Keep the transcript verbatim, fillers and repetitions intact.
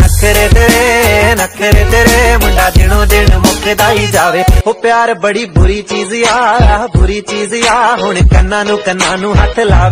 नखरे तेरे नखरे तेरे मुंडा दिनों दिन मुकदा ही जावे। ओ प्यार बड़ी बुरी चीज या बुरी चीज या, हुण कन्ना नू कन्ना नू हथ लावे।